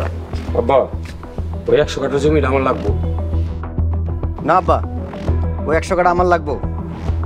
না। আব্বা ওই 100 কাঠা জমি আমার লাগবো না। আব্বা ওই 100 কাঠা আমার লাগবো,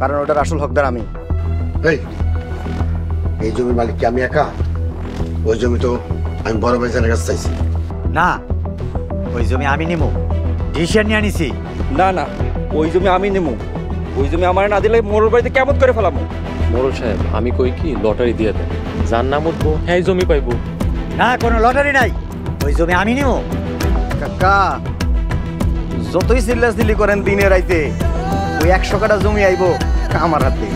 কারণ ওটার আসল হকদার আমি। এই জমির মালিক কি আমি একা? ওই জমি তো আমি বড় ভাইজানের কাছে চাইছি। না ওই জমি আমি নেবো, ডিসিশন নিয়ে নিছি। না না ওই জমি আমি নেবো, ওই জমি আমার না দিলে মোরল বাড়িতে কেমন করে ফেলাম। মোরল সাহেব আমি কই কি লটারি দিয়ে দেন, যার নাম উঠবো হ্যাঁ জমি পাইবো। না কোনো লটারি নাই, ওই জমি আমি নেবো। কাকা যতই সিল্লাস দিলি করেন দিনে রাইতে, ওই 100 কাঠা জমি আইবো আমার হাতে।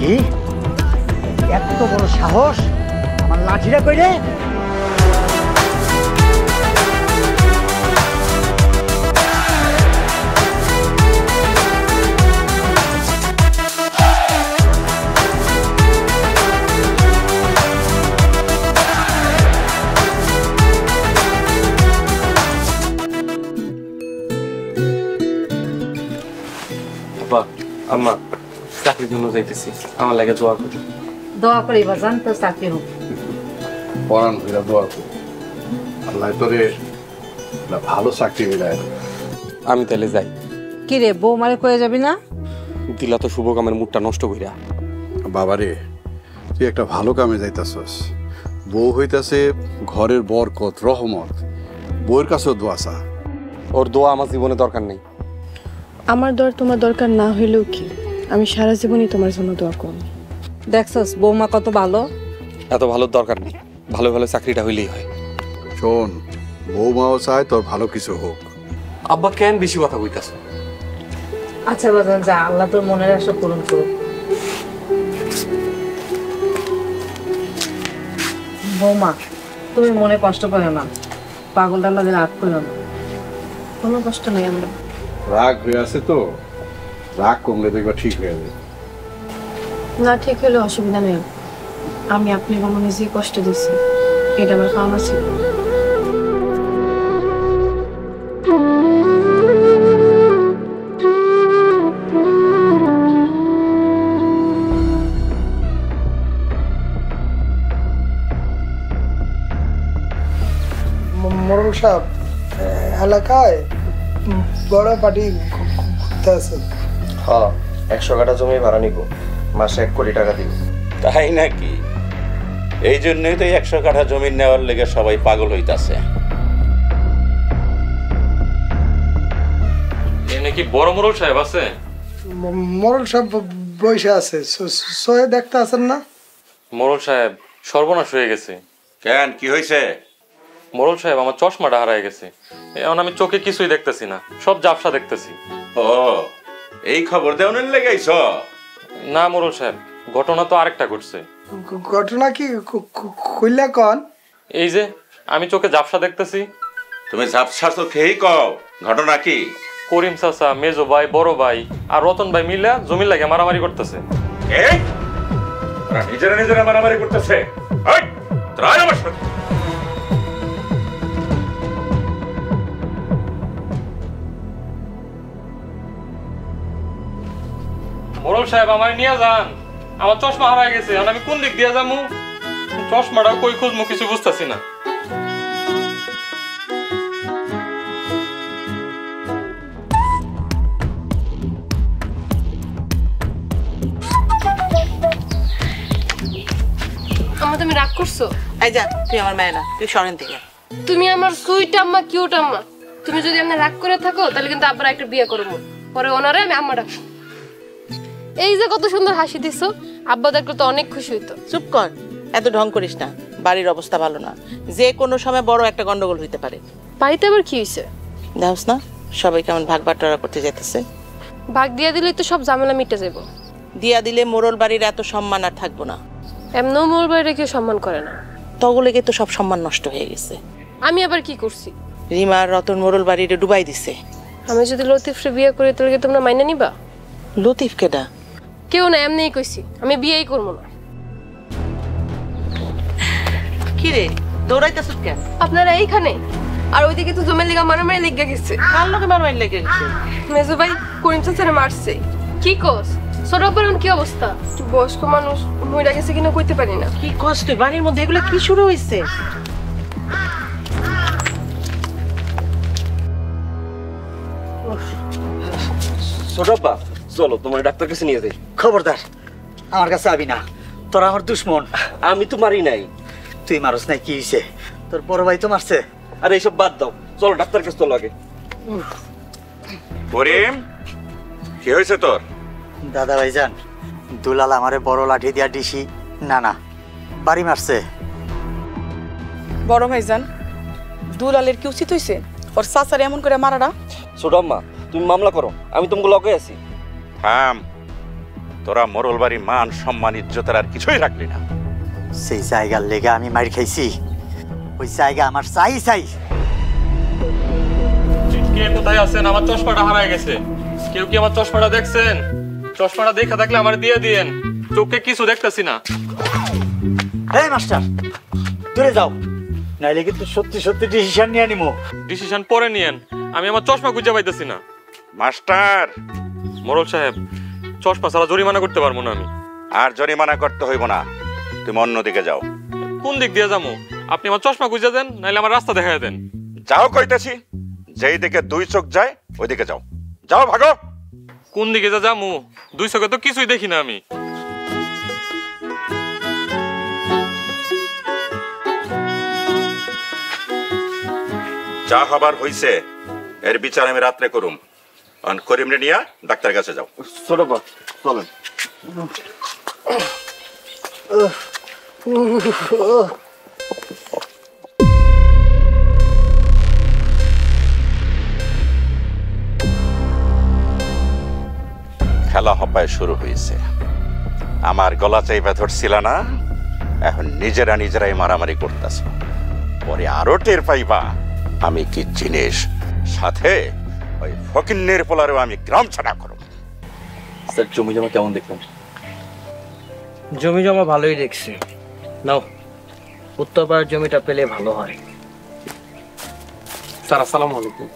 কি এত বড় সাহস আমার লাঠিটা কইরে! আম্মা চাকরির জন্য যাইতেছি, আমার লাগে দোয়া করি। দোয়া করি বাজান, তো চাকরি হোক। পরান হইরা দোয়া করি, আল্লাহ তোরে ভালো চাকরি মিলায়। আমি তাহলে যাই। কি রে বৌমারে কয়ে যাবি না? দিলা তো শুভ কামের মুডটা নষ্ট কইরা। বাবারে তুই একটা ভালো কামে যাইতাছস, বউ হইতাছে ঘরের বরকত রহমত, বউয়ের কাছেও দোয়া চা। ওর দোয়া আমার জীবনে দরকার নেই। আমার দর তোমার দরকার না হইলেও কি, আমি সারা জীবনই তোমার জন্য দোয়া করব। দেখছস বৌমা কত ভালো। এত ভালো দরকার নেই, ভালো ভালো চাকরিটা হইলেই হয়। শোন বৌমাও চায় তোর ভালো কিছু হোক। আব্বা কেন বেশি কথা কইতাছ? আচ্ছা বাজান যা, আল্লাহ তোর মনের আশা পূরণ করুক। বৌমা তুমি মনে কষ্ট পাইও না, পাগল টাগলাদের আট কইও না, কোনো কষ্ট নেই। আমরা রাগ হয়ে আছে তো, রাগ কমলে দেখবা ঠিক হয়ে যাবে। না ঠিক হলে অসুবিধা নেই, আমি আপনি কোনো নিজেই কষ্ট দিচ্ছি, এটা আমার কাম আছে। মোরল সাহেব এলাকায় বড় পার্টি ঘুরতে আছে। হ্যাঁ 100 কাঠা জমি ভাড়া নিব, মাসে 1 কোটি টাকা দিব। তাই নাকি? এই জন্যই তো 100 কাঠা জমি নেওয়ার লেগে সবাই পাগল হইতাছে। এখানে কি বড় মোরল সাহেব আছে? মোরল সাহেব বসে আছে, সয়ে দেখতে আছেন না। মোরল সাহেব সর্বনাশ হয়ে গেছে। কেন কি হয়েছে? মোরল সাহেব আমার চশমাটা হারায় গেছে, এখন আমি চোখে কিছুই দেখতেছি না, সব ঝাপসা দেখতেছি। ও এই খবর দেওয়ার লাগাইছ? না মোরল সাহেব ঘটনা তো আরেকটা ঘটছে। ঘটনা কি কইলা? কোন? এই যে আমি চোখে ঝাপসা দেখতেছি। তুমি ঝাপসা চোখেই কও, ঘটনা কি? করিম চাচা, মেজো ভাই, বড় ভাই আর রতন ভাই মিলে জমির লাগে মারামারি করতেছে। এই তারা নিজেরা নিজেরা মারামারি করতেছে। এই তারা আমার সাথে চশমা হারায় গেছে, আমি কোন দিক দিয়ে যাবো? চশমাটা কই খুঁজবো কিছু বুঝতেছি না। তুমি রাগ করছো? এই যা, তুই আমার মায়ের না, তুই সরেন থেকে। তুমি আমার সুইট আম্মা, কিউট আম্মা। তুমি যদি আমার রাগ করে থাকো তাহলে কিন্তু আবার একটা বিয়ে করবো, পরে ওনারে আমি আম্মা ডাকবো। এই যে কত সুন্দর হাসি দিছো, আব্বা দেখলে তো অনেক খুশি হইতো। চুপ কর, এত ঢং করিস না, বাড়ির অবস্থা ভালো না, যে কোনো সময় বড় একটা গন্ডগোল হইতে পারে। বাড়িতে আবার কি হইছে দেখছ না? সবাই কেমন ভাগ বাটোয়ারা করতে যাইতেছে। ভাগ দিয়া দিলে তো সব ঝামেলা মিটে যাব। দিয়া দিলে মোরল বাড়ির এত সম্মান আর থাকবো না। এমনও মোরল বাড়িরে কেউ সম্মান করে না, তগলেকে তো সব সম্মান নষ্ট হয়ে গেছে। আমি আবার কি করছি? রিমা আর রতন মোরল বাড়িরে ডুবাই দিছে। আমি যদি লতিফরে বিয়ে করি তাহলে তোমরা মাইনা নিবা? লতিফ কেডা? কেউ না, এমনিই কইছি আমি বিয়েই করব না। কি রে দৌড়াইতাছস কেন? আপনারা এইখানে? আর ওইদিকে তো জমির লাগা মারামারি লাগা গেছে। কার লগে মারামারি লাগা গেছে? মেজো ভাই করিম চাচারে মারছে। কি কস? সরোবর কি অবস্থা? বয়স্ক মানুষ মইরা গেছে কিনা কইতে পারি না। কি কষ্ট, বাড়ির মধ্যে এগুলা কি শুরু হইছে? ছোটবা চলো তোমার ডাক্তার কাছে নিয়ে যাই। খবরদার, আমার কাছে আবি না, তোরা আমার দুশ্মন। আমি তো মারি নাই। তুই মারস নাই, কি হইছে? তোর বড় ভাই তো মারছে। আরে এইসব বাদ দাও, চলো ডাক্তার কাছে। চলো আগে। করিম, কি হয়েছে তোর? দাদা ভাইজান, দুলাল আমারে বড় লাঠি দিয়া ডিসি না না বাড়ি মারছে। বড় ভাইজান, দুলালের কি উচিত হইছে ওর সাসারে এমন করে মারাটা? ছোট আম্মা, তুমি মামলা করো, আমি তোমাকে লগে আছি। থাম, তোরা মোরল বাড়ি মান সম্মান ইজ্জতের আর কিছুই রাখলি না। সেই জায়গার লেগে আমি মার খাইছি, ওই জায়গা আমার চাই চাই। কে কোথায় আছেন? আমার চশমাটা হারায় গেছে। কেউ কি আমার চশমাটা দেখছেন? চশমাটা দেখা থাকলে আমার দিয়ে দিয়েন, চোখে কিছু দেখতেছি না। এই মাস্টার, দূরে যাও, নাইলে কিন্তু সত্যি সত্যি ডিসিশন নিয়ে নিমো। ডিসিশন পরে নিয়েন, আমি আমার চশমা খুঁজে পাইতেছি না। মাস্টার মোরল সাহেব, চশমা ছাড়া জরিমানা করতে পারবো না আমি। আর জরিমানা করতে হইব না, তুমি অন্যদিকে যাও। কোন দিক দিয়ে যাবো? আপনি আমার চশমা খুঁজে দেন, নাইলে আমার রাস্তা দেখা দেন। যাও কইতেছি, যেই দিকে দুই চোখ যায় ওই দিকে যাও। যাও, ভাগো। কোন দিকে যা যাবো? দুই চোখে তো কিছুই দেখি না আমি। যা হবার হইছে এর বিচার আমি রাত্রে করুম। করিমরে নিয়া ডাক্তার কাছে যাও। চলেন। খেলা হপায় শুরু হয়েছে। আমার গলা চাইপা ধরছিল না, এখন নিজেরা নিজেরাই মারামারি করতেছ। পরে আরো টের পাইবা আমি কি জিনিস। সাথে ওই ফকিন্নের পোলারও আমি গ্রাম ছাড়া করব। স্যার, জমি জমা কেমন দেখলাম? জমি জমা ভালোই দেখছি। নাও, উত্তরপাড়ার জমিটা পেলে ভালো হয়। স্যার আসসালামু আলাইকুম।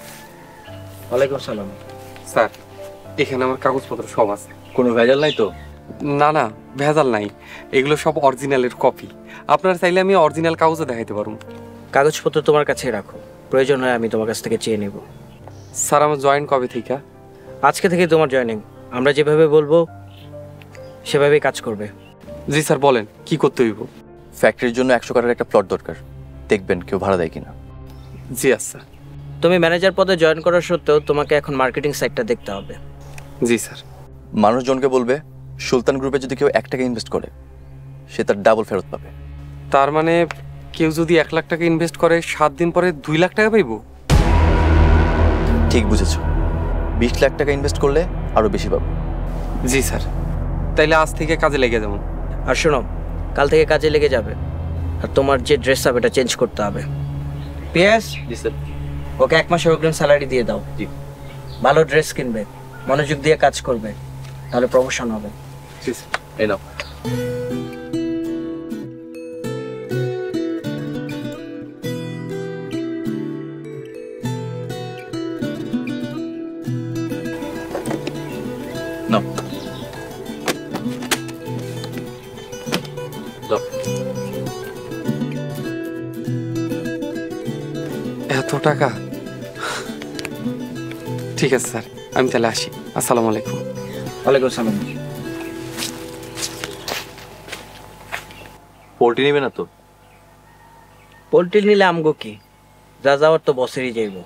ওয়ালাইকুম সালাম। স্যার, এখানে আমার কাগজপত্র সব আছে, কোনো ভেজাল নাই তো? না না, ভেজাল নাই, এগুলো সব অরিজিনালের কপি। আপনার চাইলে আমি অরিজিনাল কাগজও দেখাইতে পারবো। কাগজপত্র তোমার কাছে রাখো, প্রয়োজন হয় আমি তোমার কাছ থেকে চেয়ে নেব। স্যার, আমার জয়েন কবে থেকে? আজকে থেকে তোমার জয়েনিং। আমরা যেভাবে বলবো সেভাবেই কাজ করবে। জি স্যার, বলেন কি করতে হইব? ফ্যাক্টরির জন্য 100 কাঠার একটা প্লট দরকার, দেখবেন কেউ ভাড়া দেয় কিনা। জি আচ্ছা। তুমি ম্যানেজার পদে জয়েন করার সত্ত্বেও তোমাকে এখন মার্কেটিং সাইটটা দেখতে হবে। জি স্যার। মানুষজনকে বলবে সুলতান গ্রুপে যদি কেউ 1 টাকা ইনভেস্ট করে সে তার ডাবল ফেরত পাবে। তার মানে কেউ যদি 1 লাখ টাকা ইনভেস্ট করে 7 দিন পরে 2 লাখ টাকা পাইব? ঠিক বুঝেছো, 20 লাখ টাকা ইনভেস্ট করলে আরও বেশি পাবো। জি স্যার, তাইলে আজ থেকে কাজে লেগে যাবো। আর শোনো, কাল থেকে কাজে লেগে যাবে। আর তোমার যে ড্রেস আপ এটা চেঞ্জ করতে হবে। পিএস, জি স্যার। ওকে 1 মাসের অগ্রিম স্যালারি দিয়ে দাও। জি। ভালো ড্রেস কিনবে, মনোযোগ দিয়ে কাজ করবে, তাহলে প্রমোশন হবে। জি স্যার, এই নাও। এত টাকা? ঠিক আছে স্যার, আমি তাহলে আসি। আসসালামু আলাইকুম। ওয়ালাইকুম আসসালাম। পোল্ট্রি নিবে না তো? পোল্ট্রি নিলে আমগো কি, যা যাওয়ার তো বসেরই যাইব।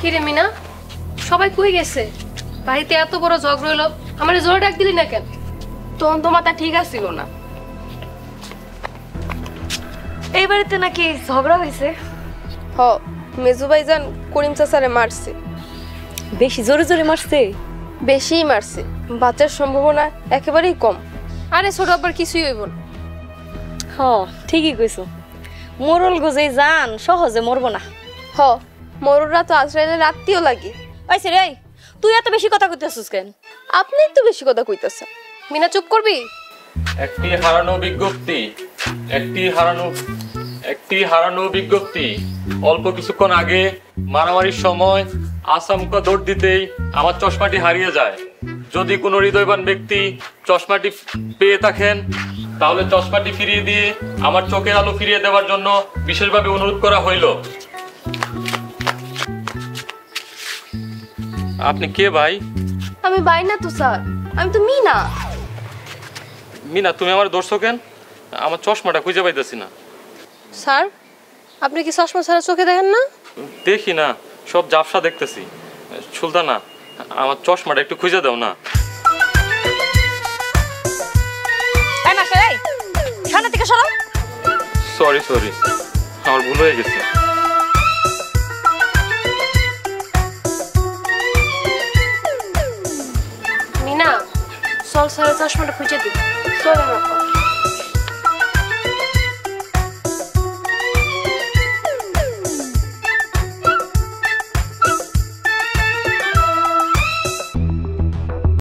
কিরে মিনা, সবাই কই গেছে? বাড়িতে এত বড় ঝগড়া হলো, আমার জোরে ডাক দিলি না কেন? তখন তো মাথা ঠিক আছিল না। এই বাড়িতে নাকি ঝগড়া হয়েছে? হ, মেজু ভাইজান করিম চাচারে মারছে। বেশি জোরে জোরে মারছে? বেশিই মারছে, বাঁচার সম্ভাবনা একেবারেই কম। আরে ছোট আবার কিছুই হইব না। হ, ঠিকই কইছো, মোরল গোজে জান সহজে মরবো না। হ, মরুরা তো আশ্রয়ের রাত্রিও লাগে। আইছে রে, তুই এত বেশি কথা কইতাছিস কেন? আপনি তো বেশি কথা কইতাছেন। মিনা চুপ করবি? একটি হারানো বিজ্ঞপ্তি। অল্প কিছুক্ষণ আগে মারামারির সময় আসামকা দৌড় দিতেই আমার চশমাটি হারিয়ে যায়। যদি কোনো হৃদয়বান ব্যক্তি চশমাটি পেয়ে থাকেন তাহলে চশমাটি ফিরিয়ে দিয়ে আমার চোখের আলো ফিরিয়ে দেওয়ার জন্য বিশেষভাবে অনুরোধ করা হইল। আপনি কে ভাই? আমি ভাই না তো স্যার, আমি তো মিনা। মিনা, তুমি আমার দর্শক কেন? আমার চশমাটা খুঁজে পাইতেছি না। স্যার আপনি কি চশমা ছাড়া চোখে দেখেন না? দেখি না, সব ঝাপসা দেখতেছি। সুলতানা আমার চশমাটা একটু খুঁজে দাও না। সরি সরি, আমার ভুল হয়ে গেছে। মিনা চল স্যারের চশমাটা খুঁজে দিই।